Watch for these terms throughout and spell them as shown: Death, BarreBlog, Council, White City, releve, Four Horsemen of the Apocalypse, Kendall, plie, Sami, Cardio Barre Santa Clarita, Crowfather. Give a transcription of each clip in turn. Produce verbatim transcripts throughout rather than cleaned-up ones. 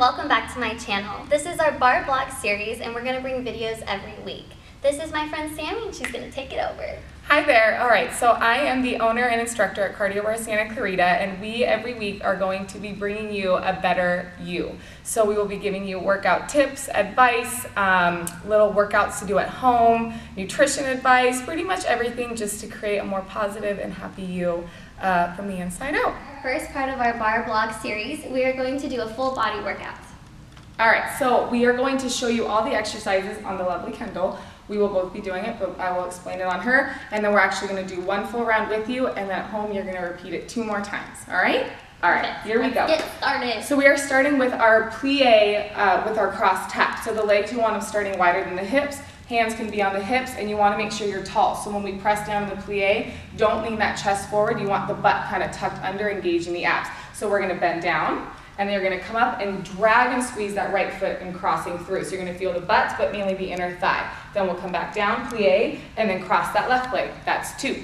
welcome back to my channel. This is our BarreBlog series and we're going to bring videos every week. This is my friend Sami and she's going to take it over. Hi there. All right, so I am the owner and instructor at Cardio Barre Santa Clarita, and we every week are going to be bringing you a better you. So we will be giving you workout tips, advice, um, little workouts to do at home, nutrition advice, pretty much everything just to create a more positive and happy you uh, from the inside out. First part of our BarreBlog series, we are going to do a full body workout. All right, so we are going to show you all the exercises on the lovely Kendall. We will both be doing it, but I will explain it on her, and then we're actually going to do one full round with you, and then at home you're going to repeat it two more times. All right? All right, okay, here we go. Get started. So we are starting with our plie uh, with our cross tap. So the legs, you want them starting wider than the hips. Hands can be on the hips, and you want to make sure you're tall. So when we press down the plie, don't lean that chest forward. You want the butt kind of tucked under, engaging the abs. So we're going to bend down. And then you're going to come up and drag and squeeze that right foot and crossing through. So you're going to feel the butts, but mainly the inner thigh. Then we'll come back down, plie, and then cross that left leg. That's two.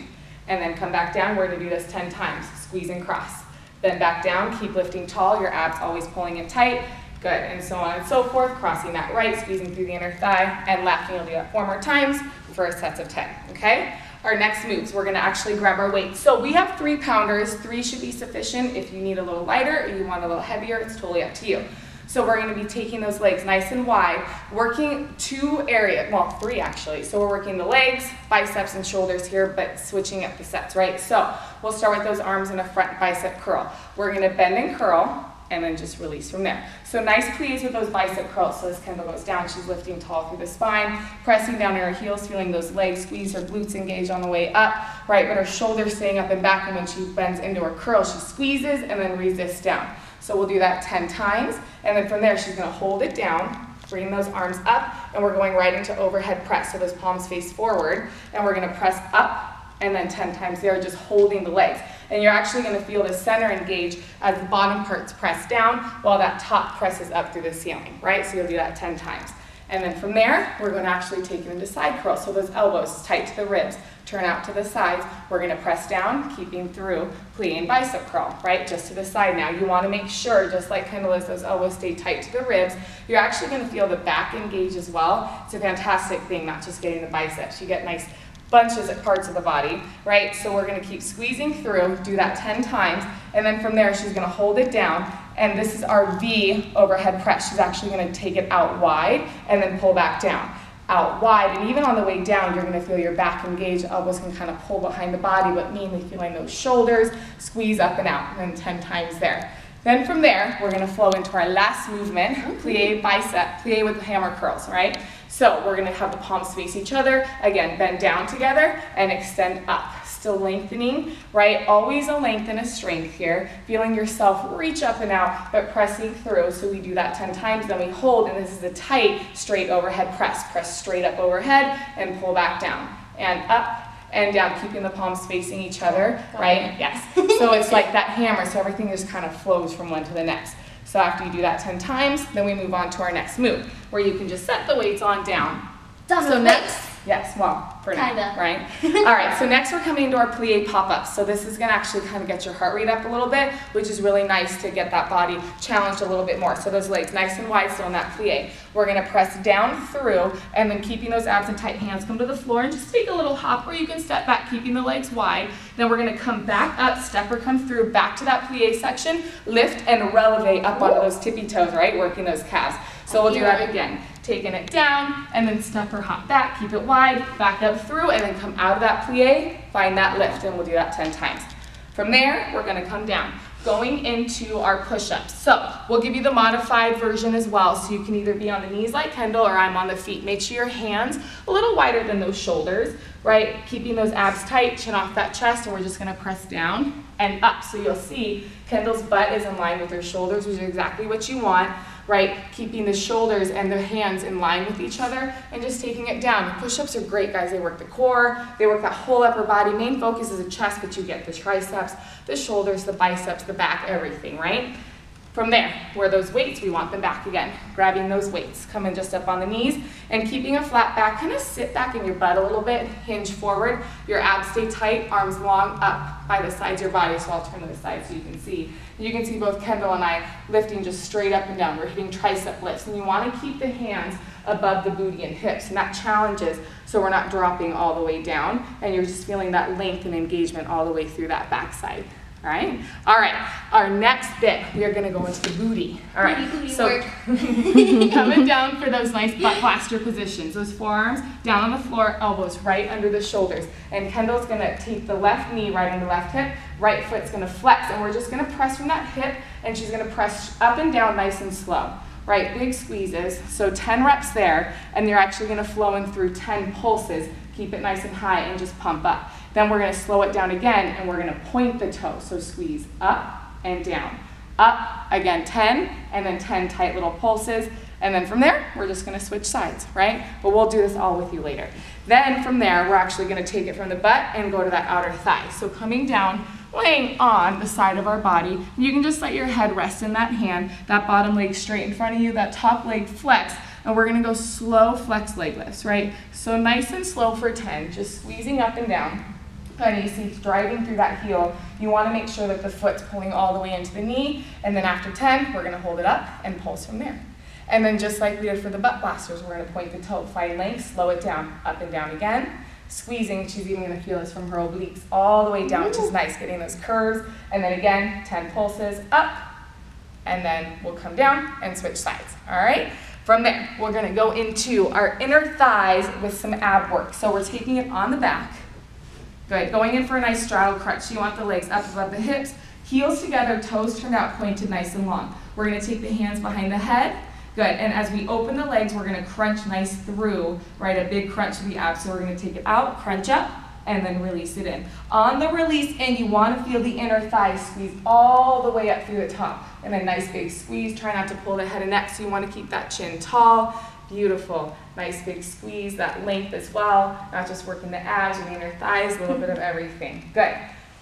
And then come back down. We're going to do this ten times. Squeeze and cross. Then back down. Keep lifting tall. Your abs always pulling in tight. Good. And so on and so forth. Crossing that right, squeezing through the inner thigh, and left. And you'll do that four more times for a set of ten. Okay? Our next moves, we're gonna actually grab our weight. So we have three pounders, three should be sufficient. If you need a little lighter or you want a little heavier, it's totally up to you. So we're gonna be taking those legs nice and wide, working two areas, well, three actually. So we're working the legs, biceps, and shoulders here, but switching up the sets, right? So we'll start with those arms in a front bicep curl. We're gonna bend and curl, and then just release from there. So nice plies with those bicep curls. So as Kendall goes down, she's lifting tall through the spine, pressing down in her heels, feeling those legs squeeze, her glutes engage on the way up, right? But her shoulders staying up and back, and when she bends into her curl, she squeezes and then resists down. So we'll do that ten times, and then from there, she's gonna hold it down, bring those arms up, and we're going right into overhead press. So those palms face forward, and we're gonna press up, and then ten times there, just holding the legs. And you're actually gonna feel the center engage as the bottom part's pressed down while that top presses up through the ceiling, right? So you'll do that ten times. And then from there, we're gonna actually take it into side curls. So those elbows tight to the ribs, turn out to the sides. We're gonna press down, keeping through plie and bicep curl, right? Just to the side now. You wanna make sure, just like Kendall is, those elbows stay tight to the ribs. You're actually gonna feel the back engage as well. It's a fantastic thing, not just getting the biceps. You get nice bunches at parts of the body, right? So we're gonna keep squeezing through, do that ten times, and then from there she's gonna hold it down, and this is our V overhead press. She's actually gonna take it out wide and then pull back down. Out wide, and even on the way down, you're gonna feel your back engage, elbows can kind of pull behind the body, but mainly feeling those shoulders, squeeze up and out, and then ten times there. Then from there, we're gonna flow into our last movement, plie, bicep, plie with the hammer curls, right? So we're gonna have the palms face each other, again, bend down together and extend up. Still lengthening, right? Always a length and a strength here. Feeling yourself reach up and out, but pressing through. So we do that ten times, then we hold, and this is a tight, straight overhead press. Press straight up overhead and pull back down and up. And down, keeping the palms facing each other, right? Yes. So it's like that hammer, so everything just kind of flows from one to the next. So after you do that ten times, then we move on to our next move, where you can just set the weights on down. Double so next, yes, well, for now, kinda. Right? All right, so next we're coming into our plie pop-ups. So this is gonna actually kind of get your heart rate up a little bit, which is really nice to get that body challenged a little bit more. So those legs nice and wide, still in that plie. We're gonna press down through, and then keeping those abs and tight, hands come to the floor, and just take a little hop, or you can step back, keeping the legs wide. Then we're gonna come back up, step or come through, back to that plie section, lift and releve up onto those tippy toes, right? Working those calves. So we'll do that again. Taking it down, and then step or hop back, keep it wide, back up through, and then come out of that plie, find that lift, and we'll do that ten times. From there, we're gonna come down, going into our push-ups. So we'll give you the modified version as well, so you can either be on the knees like Kendall, or I'm on the feet. Make sure your hands a little wider than those shoulders, right? Keeping those abs tight, chin off that chest, and we're just gonna press down and up. So you'll see Kendall's butt is in line with her shoulders, which is exactly what you want. Right, keeping the shoulders and the hands in line with each other and just taking it down. Push-ups are great, guys. They work the core, they work that whole upper body. Main focus is the chest, but you get the triceps, the shoulders, the biceps, the back, everything, right? From there, where those weights, we want them back again, grabbing those weights, coming just up on the knees and keeping a flat back, kind of sit back in your butt a little bit, hinge forward, your abs stay tight, arms long up by the sides of your body. So I'll turn to the side so you can see. You can see both Kendall and I lifting just straight up and down. We're hitting tricep lifts, and you want to keep the hands above the booty and hips, and that challenges so we're not dropping all the way down, and you're just feeling that length and engagement all the way through that backside. All right. All right. Our next bit, we are going to go into the booty. All right. Booty, booty so coming down for those nice butt blaster positions. Those forearms down on the floor, elbows right under the shoulders. And Kendall's going to take the left knee right under the left hip. Right foot's going to flex, and we're just going to press from that hip. And she's going to press up and down, nice and slow. Right. Big squeezes. So ten reps there, and you're actually going to flow in through ten pulses. Keep it nice and high, and just pump up. Then we're going to slow it down again, and we're going to point the toe. So squeeze up and down, up again, ten, and then ten tight little pulses. And then from there, we're just going to switch sides, right? But we'll do this all with you later. Then from there, we're actually going to take it from the butt and go to that outer thigh. So coming down, laying on the side of our body. You can just let your head rest in that hand, that bottom leg straight in front of you, that top leg flexed. And we're going to go slow flex leg lifts, right? So nice and slow for ten, just squeezing up and down. And you see driving through that heel, you want to make sure that the foot's pulling all the way into the knee, and then after ten, we're going to hold it up and pulse from there. And then just like we did for the butt blasters, we're going to point the toe, find length, slow it down, up and down again. Squeezing, she's even going to feel this from her obliques all the way down, which is nice, getting those curves. And then again, ten pulses, up, and then we'll come down and switch sides, all right? From there, we're going to go into our inner thighs with some ab work. So we're taking it on the back. Good, going in for a nice straddle crunch. You want the legs up above the hips, heels together, toes turned out, pointed nice and long. We're gonna take the hands behind the head. Good, and as we open the legs, we're gonna crunch nice through, right, a big crunch of the abs. So we're gonna take it out, crunch up, and then release it in. On the release in, you wanna feel the inner thighs squeeze all the way up through the top. And then nice big squeeze, try not to pull the head and neck, so you wanna keep that chin tall. Beautiful, nice big squeeze, that length as well, not just working the abs and the inner thighs, a little bit of everything. Good.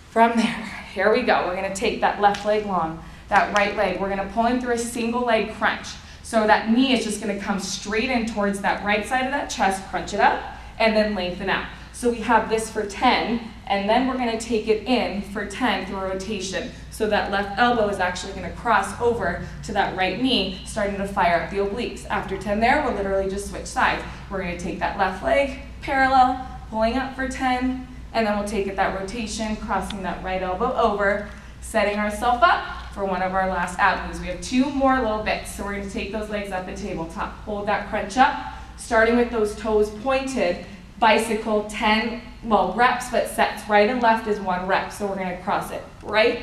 From there, here we go. We're gonna take that left leg long, that right leg. We're gonna pull in through a single leg crunch. So that knee is just gonna come straight in towards that right side of that chest, crunch it up, and then lengthen out. So we have this for ten, and then we're gonna take it in for ten through a rotation. So that left elbow is actually gonna cross over to that right knee, starting to fire up the obliques. After ten there, we'll literally just switch sides. We're gonna take that left leg, parallel, pulling up for ten, and then we'll take it that rotation, crossing that right elbow over, setting ourselves up for one of our last ab moves. We have two more little bits, so we're gonna take those legs at the tabletop. Hold that crunch up, starting with those toes pointed, bicycle ten, well, reps, but sets. Right and left is one rep, so we're gonna cross it right,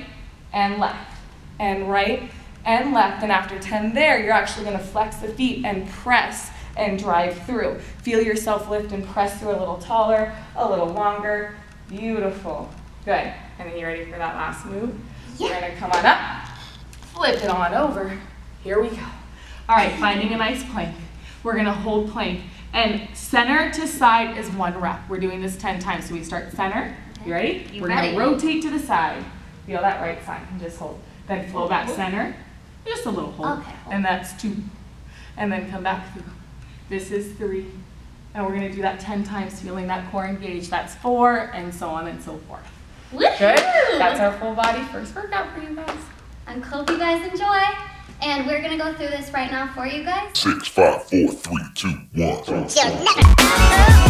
and left, and right, and left. And after ten there, you're actually gonna flex the feet and press and drive through. Feel yourself lift and press through a little taller, a little longer. Beautiful, good. And then you ready for that last move? Yeah. We're gonna come on up, flip it on over. Here we go. All right, finding a nice plank. We're gonna hold plank. And center to side is one rep. We're doing this ten times, so we start center. You ready? You we're ready. Gonna rotate to the side. Feel that right side and just hold. Then flow back center, just a little hold. Okay, hold. And that's two. And then come back through. This is three. And we're gonna do that ten times, feeling that core engaged. That's four, and so on and so forth. Woohoo! Good, that's our full body first workout for you guys. I hope you guys enjoy. And we're gonna go through this right now for you guys. Six, five, four, three, two, one. You'll never.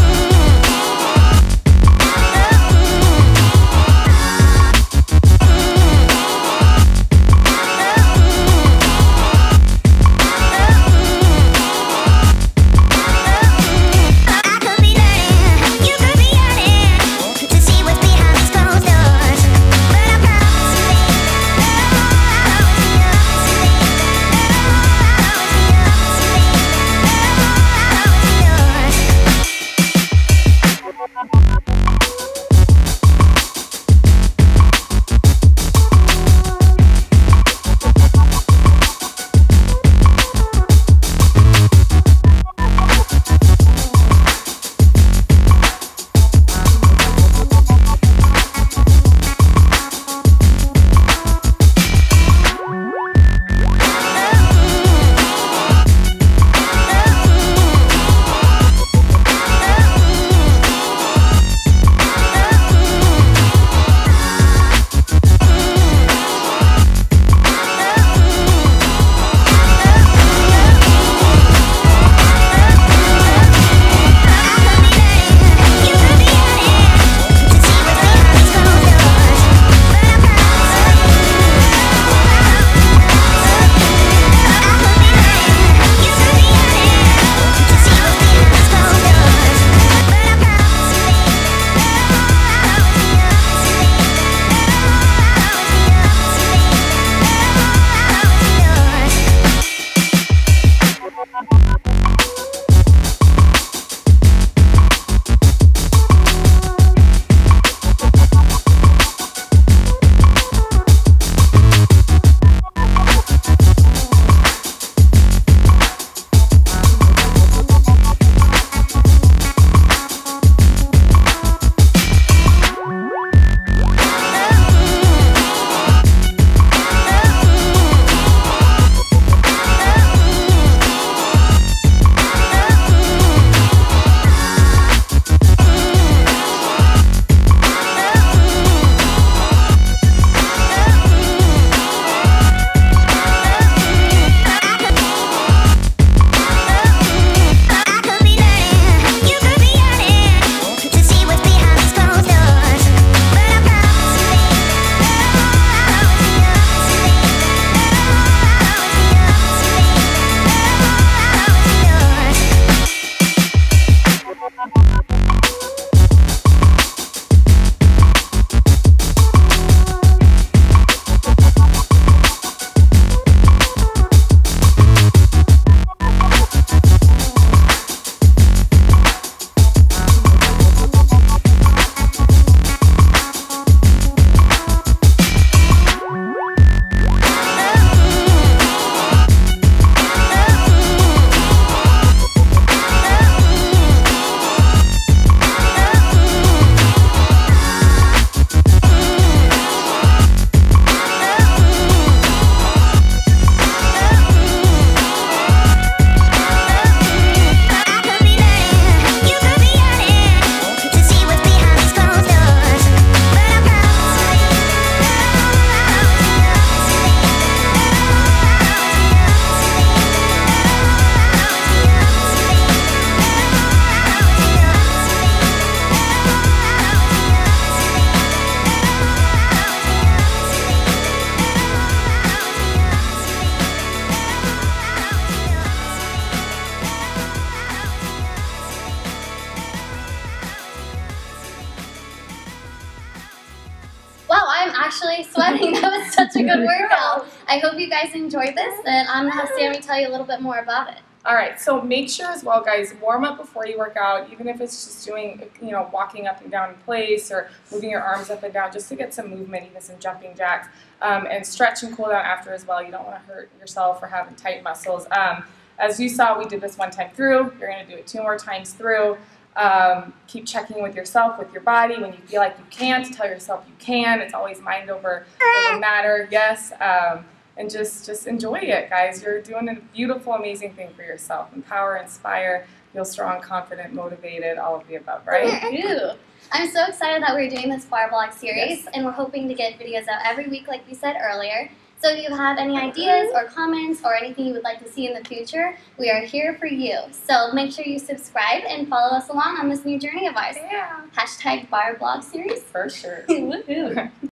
actually sweating. That was such a good workout. I hope you guys enjoyed this, and I'm going to have Sami tell you a little bit more about it. All right, so make sure as well, guys, warm up before you work out, even if it's just doing, you know, walking up and down in place or moving your arms up and down just to get some movement, even some jumping jacks, um, and stretch and cool down after as well. You don't want to hurt yourself or having tight muscles. Um, as you saw, we did this one time through. You're going to do it two more times through. Um, keep checking with yourself, with your body. When you feel like you can't, tell yourself you can. It's always mind over, over matter, yes. Um, and just, just enjoy it, guys. You're doing a beautiful, amazing thing for yourself. Empower, inspire, feel strong, confident, motivated, all of the above, right? Ew. I'm so excited that we're doing this BarreBlog series, yes. And we're hoping to get videos out every week like we said earlier. So if you have any ideas or comments or anything you would like to see in the future, we are here for you. So make sure you subscribe and follow us along on this new journey of ours. Yeah. Hashtag BarreBlog series. For sure. Woohoo.